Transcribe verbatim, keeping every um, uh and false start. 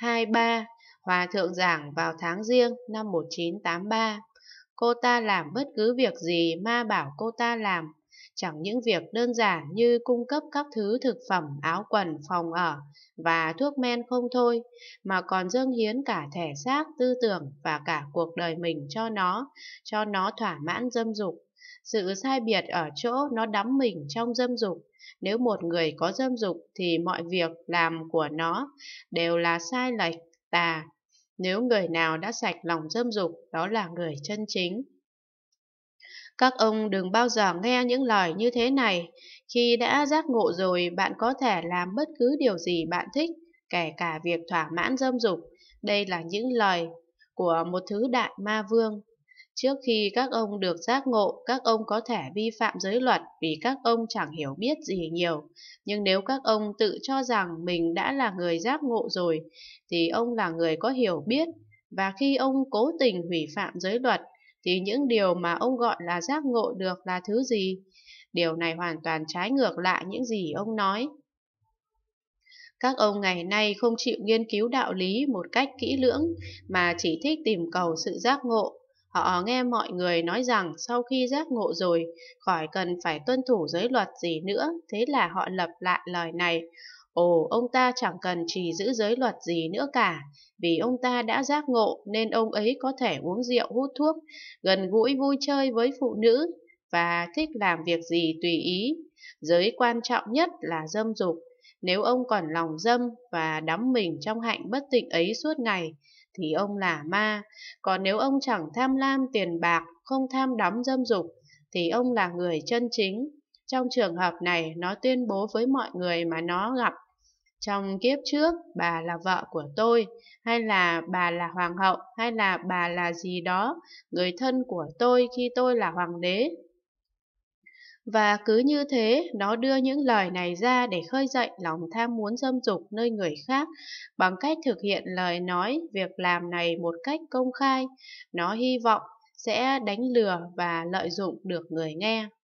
hai ba, Hòa thượng giảng vào tháng Giêng năm một nghìn chín trăm tám mươi ba. Cô ta làm bất cứ việc gì ma bảo cô ta làm, chẳng những việc đơn giản như cung cấp các thứ thực phẩm, áo quần, phòng ở và thuốc men không thôi, mà còn dâng hiến cả thể xác, tư tưởng và cả cuộc đời mình cho nó, cho nó thỏa mãn dâm dục. Sự sai biệt ở chỗ nó đắm mình trong dâm dục. Nếu một người có dâm dục thì mọi việc làm của nó đều là sai lệch, tà. Nếu người nào đã sạch lòng dâm dục, đó là người chân chính. Các ông đừng bao giờ nghe những lời như thế này. Khi đã giác ngộ rồi, bạn có thể làm bất cứ điều gì bạn thích, kể cả việc thỏa mãn dâm dục. Đây là những lời của một thứ đại ma vương. Trước khi các ông được giác ngộ, các ông có thể vi phạm giới luật vì các ông chẳng hiểu biết gì nhiều. Nhưng nếu các ông tự cho rằng mình đã là người giác ngộ rồi, thì ông là người có hiểu biết. Và khi ông cố tình hủy phạm giới luật, thì những điều mà ông gọi là giác ngộ được là thứ gì? Điều này hoàn toàn trái ngược lại những gì ông nói. Các ông ngày nay không chịu nghiên cứu đạo lý một cách kỹ lưỡng, mà chỉ thích tìm cầu sự giác ngộ. Họ nghe mọi người nói rằng sau khi giác ngộ rồi, khỏi cần phải tuân thủ giới luật gì nữa, thế là họ lặp lại lời này. Ồ, ông ta chẳng cần trì giữ giới luật gì nữa cả, vì ông ta đã giác ngộ nên ông ấy có thể uống rượu, hút thuốc, gần gũi vui chơi với phụ nữ và thích làm việc gì tùy ý. Giới quan trọng nhất là dâm dục. Nếu ông còn lòng dâm và đắm mình trong hạnh bất tịnh ấy suốt ngày, thì ông là ma. Còn nếu ông chẳng tham lam tiền bạc, không tham đắm dâm dục, thì ông là người chân chính. Trong trường hợp này, nó tuyên bố với mọi người mà nó gặp: trong kiếp trước, bà là vợ của tôi, hay là bà là hoàng hậu, hay là bà là gì đó, người thân của tôi khi tôi là hoàng đế. Và cứ như thế, nó đưa những lời này ra để khơi dậy lòng tham muốn dâm dục nơi người khác bằng cách thực hiện lời nói, việc làm này một cách công khai. Nó hy vọng sẽ đánh lừa và lợi dụng được người nghe.